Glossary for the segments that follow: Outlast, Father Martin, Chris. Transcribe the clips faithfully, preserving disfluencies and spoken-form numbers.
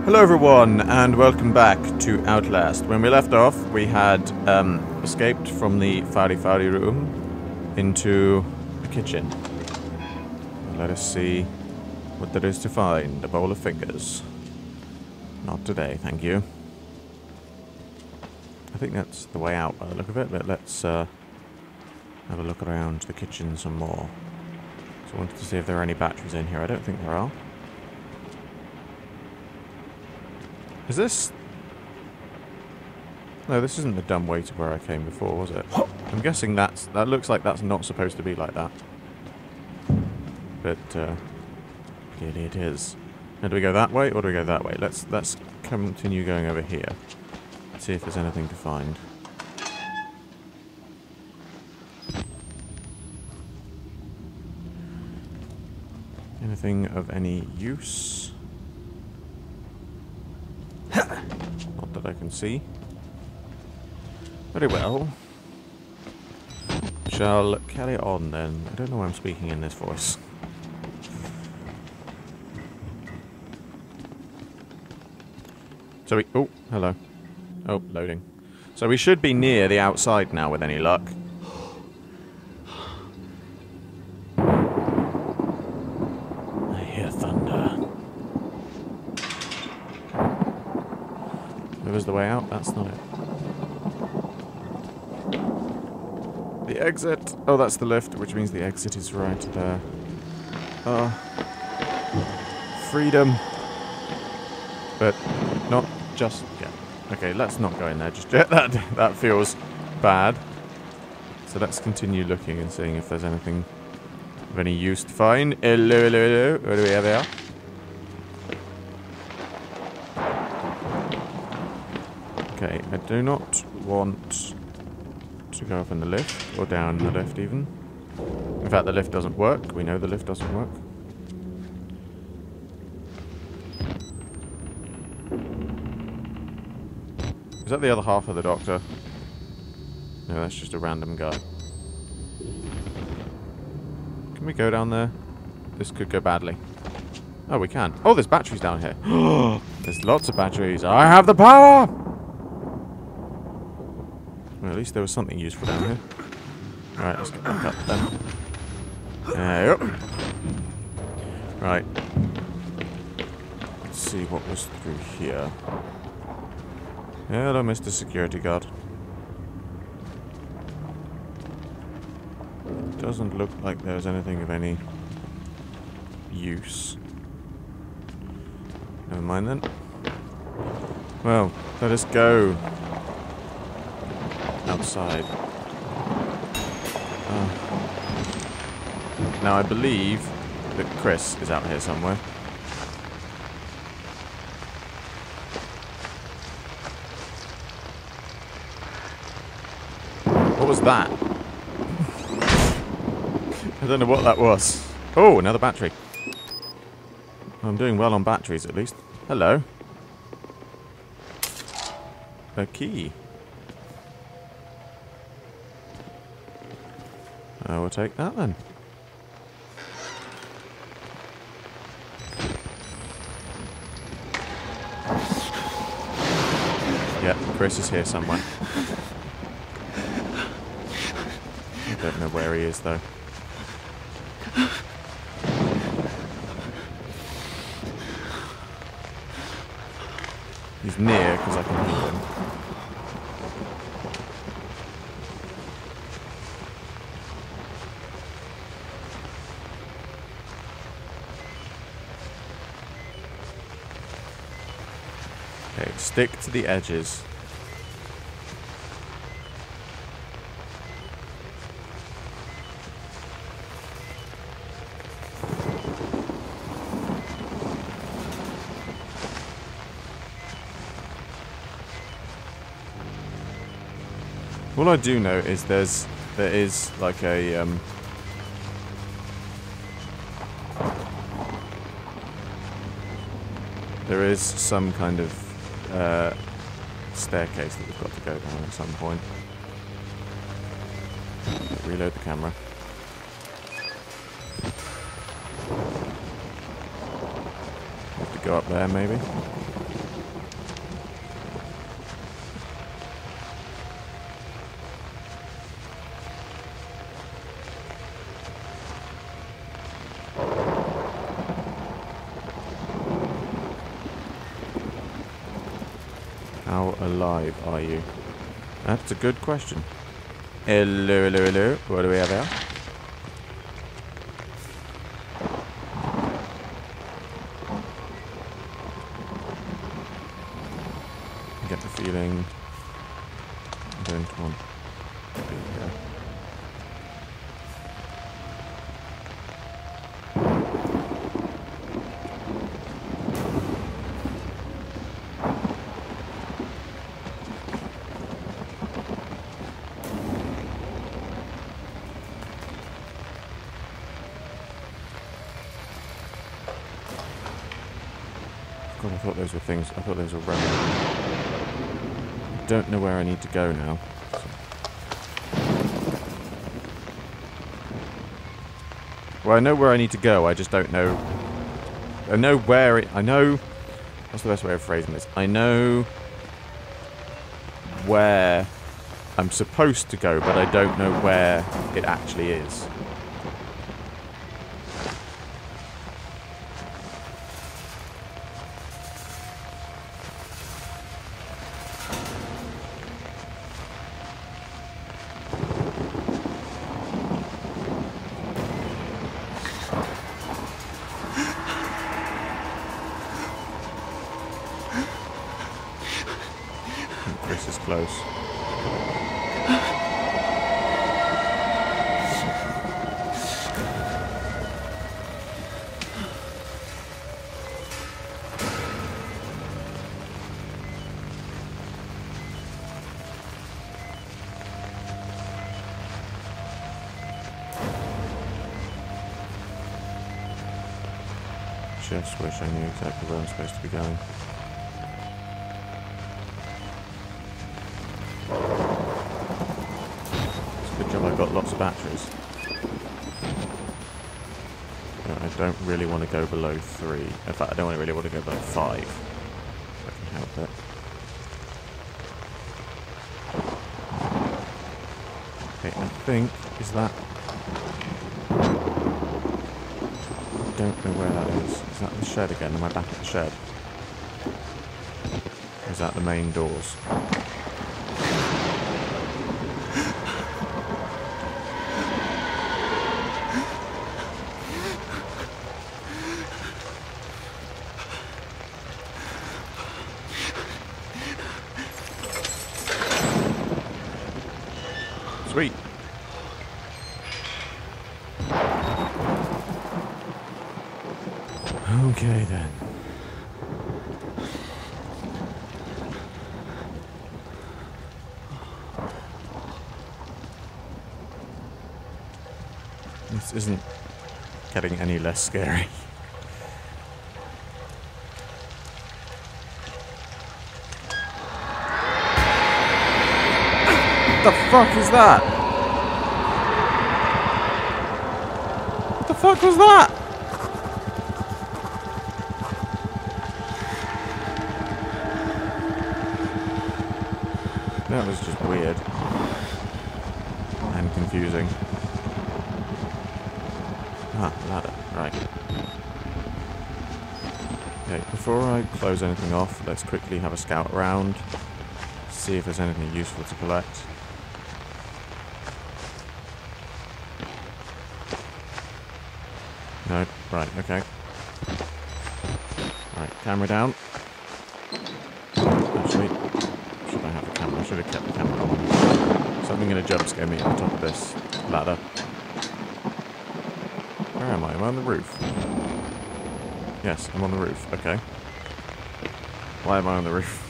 Hello everyone and welcome back to Outlast. When we left off we had um, escaped from the Fowly Fowly room into the kitchen. Let us see what there is to find. A bowl of fingers. Not today, thank you. I think that's the way out by the look of it, but let's uh, have a look around the kitchen some more. So I wanted to see if there are any batteries in here. I don't think there are. Is this... No, this isn't the dumb way to where I came before, was it? I'm guessing that's... That looks like that's not supposed to be like that. But, uh... clearly it is. Now, do we go that way, or do we go that way? Let's, let's continue going over here. Let's see if there's anything to find. Anything of any use? Not that I can see. Very well. Shall carry on then. I don't know why I'm speaking in this voice. So we... Oh, hello. Oh, loading. So we should be near the outside now with any luck. I hear thunder. There was the way out, that's not it. The exit! Oh, that's the lift, which means the exit is right there. Oh. Freedom! But not just yet. Okay, let's not go in there just yet. That, that feels bad. So let's continue looking and seeing if there's anything of any use to find. Hello, hello, hello. Where do we have there? Okay, I do not want to go up in the lift, or down the lift even. In fact, the lift doesn't work. We know the lift doesn't work. Is that the other half of the doctor? No, that's just a random guy. Can we go down there? This could go badly. Oh, we can. Oh, there's batteries down here. There's lots of batteries. I have the power! Well, at least there was something useful down here. Alright, let's get back up then. There we go. Right. Let's see what was through here. Hello, Mister Security Guard. Doesn't look like there's anything of any use. Never mind then. Well, let us go. Outside. Oh. Now I believe that Chris is out here somewhere. What was that? I don't know what that was. Oh, another battery. I'm doing well on batteries at least. Hello. A key. I will take that then. Yeah, Chris is here somewhere. I don't know where he is though. He's near because I can hear him. Stick to the edges. All I do know is there's there is like a um, there is some kind of uh, staircase that we've got to go down at some point. Reload the camera. Have to go up there maybe. How alive are you? That's a good question. Hello, hello, hello. What do we have here? I get the feeling I don't want to be here. I thought those were things. I thought those were rubbish. I don't know where I need to go now. So. Well, I know where I need to go. I just don't know. I know where it. I know. That's the best way of phrasing this. I know where I'm supposed to go, but I don't know where it actually is. Chris is close. Just wish I knew exactly where I'm supposed to be going. I've got lots of batteries. I don't really want to go below three. In fact, I don't really want to go below five. If I can help it. Okay, I think is that. I don't know where that is. Is that the shed again? Am I back at the shed? Is that the main doors? Sweet. Okay then. This isn't getting any less scary. What the fuck is that? What the fuck was that? That was just weird and confusing. Ah, ladder, right. Okay, before I close anything off, let's quickly have a scout round, see if there's anything useful to collect. No, right, okay. Right, camera down. Actually, should I have the camera? I should have kept the camera on. Something gonna jump scare me on top of this ladder. Where am I? Am I on the roof? Yes, I'm on the roof, okay. Why am I on the roof?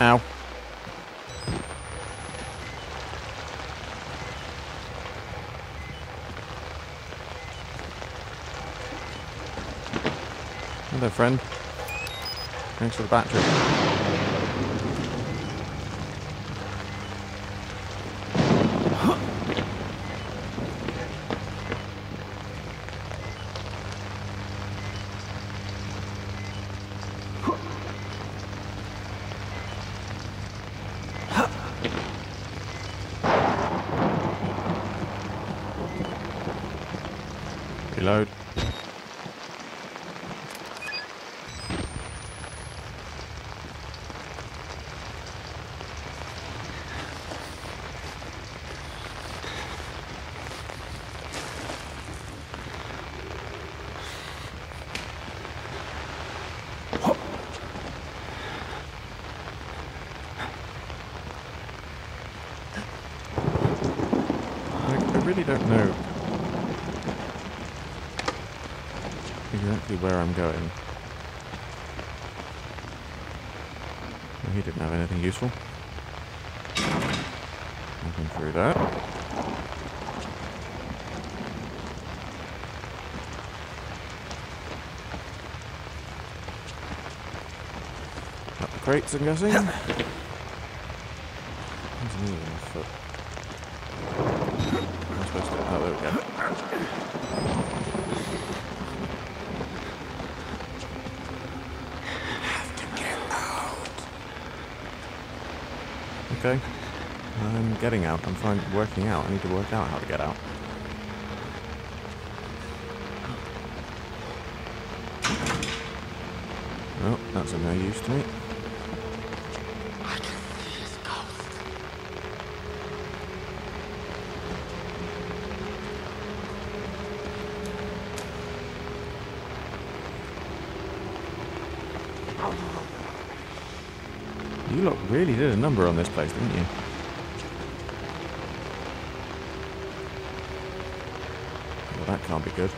Ow. Hello, friend. Thanks for the battery. Reload. I really don't know exactly where I'm going. Well, he didn't have anything useful. Nothing through that. Up the crates, I'm guessing. There's another foot. Oh, there we go. Have to get out. Okay. I'm getting out. I'm trying working out. I need to work out how to get out. Oh, that's of no use to me. You lot really did a number on this place, didn't you? Well, that can't be good.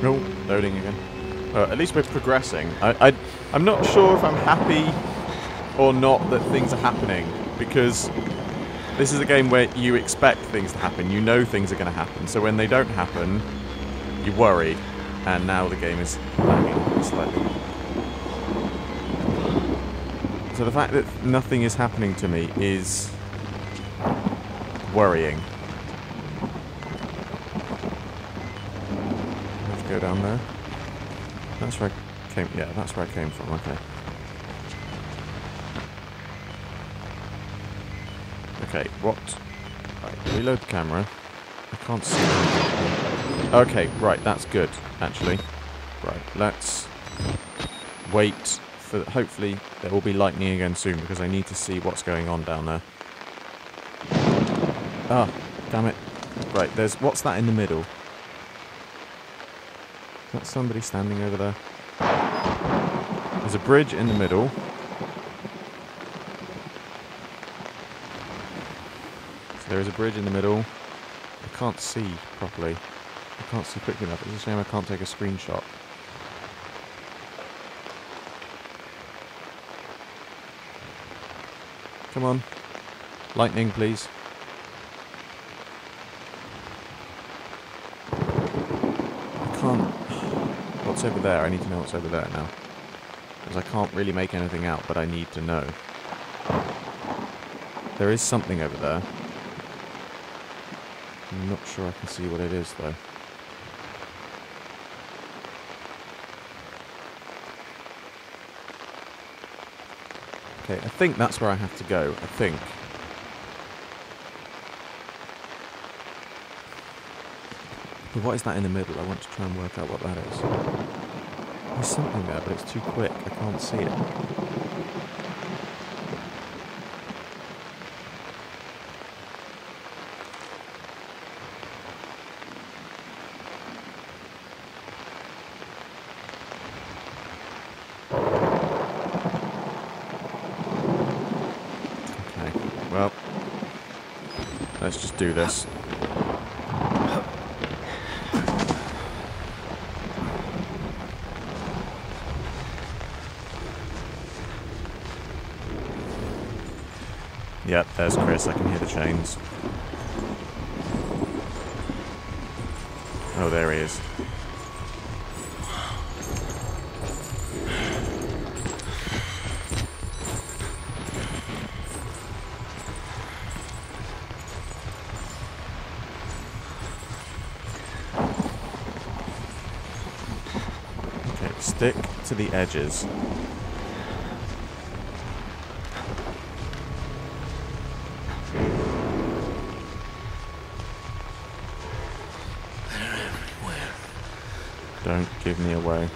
No, loading again. Well, at least we're progressing. I, I, I'm not sure if I'm happy or not that things are happening, because this is a game where you expect things to happen, you know things are going to happen, so when they don't happen, you worry, and now the game is lagging slightly. So the fact that nothing is happening to me is worrying. Let's go down there. That's where I came, yeah, that's where I came from, okay. Okay, what? Right, reload the camera. I can't see anything. Okay, right, that's good, actually. Right, let's wait for... Hopefully there will be lightning again soon, because I need to see what's going on down there. Ah, damn it. Right, there's... What's that in the middle? That's somebody standing over there. There's a bridge in the middle. There is a bridge in the middle. I can't see properly. I can't see quickly enough. It's a shame I can't take a screenshot. Come on. Lightning, please. I can't... What's over there? I need to know what's over there now. Because I can't really make anything out, but I need to know. There is something over there. I'm not sure I can see what it is, though. Okay, I think that's where I have to go, I think. But what is that in the middle? I want to try and work out what that is. There's something there, but it's too quick. I can't see it. Let's just do this. Yep, there's Chris. I can hear the chains. Oh, there he is. Okay, stick to the edges. Don't give me away.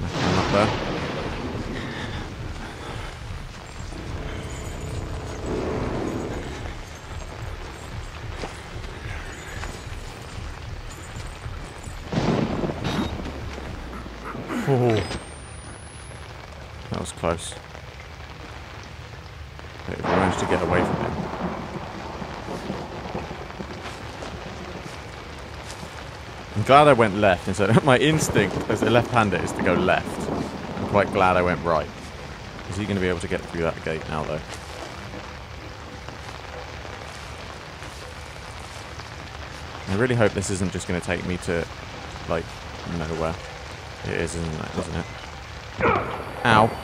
Nothing up there. Oh, that was close. To get away from him. I'm glad I went left instead of my instinct as a left-hander is to go left. I'm quite glad I went right. Is he going to be able to get through that gate now though? I really hope this isn't just going to take me to like nowhere. It is, isn't it? Isn't it? Ow.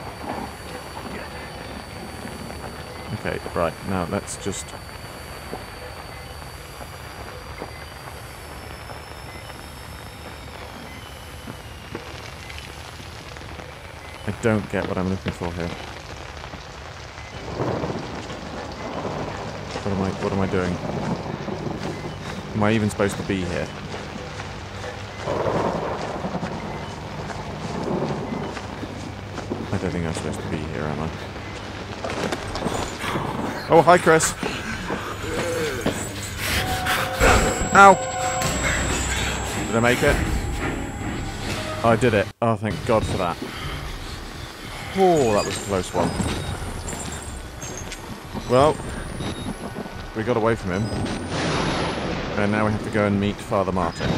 Okay, right, now let's just... I don't get what I'm looking for here. What am I, what am I doing? Am I even supposed to be here? I don't think I'm supposed to be here, am I? Oh, hi, Chris. Ow. Did I make it? Oh, I did it. Oh, thank God for that. Oh, that was a close one. Well, we got away from him. And now we have to go and meet Father Martin.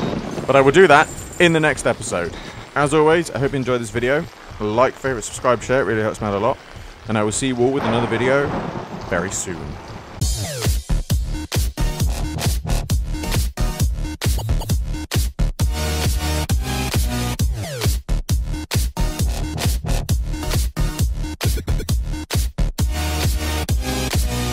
But I will do that in the next episode. As always, I hope you enjoyed this video. Like, favourite, subscribe, share. It really helps me out a lot. And I will see you all with another video very soon.